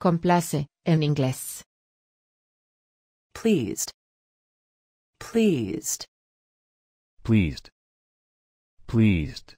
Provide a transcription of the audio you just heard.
Complace, en inglés. Pleased. Pleased. Pleased. Pleased.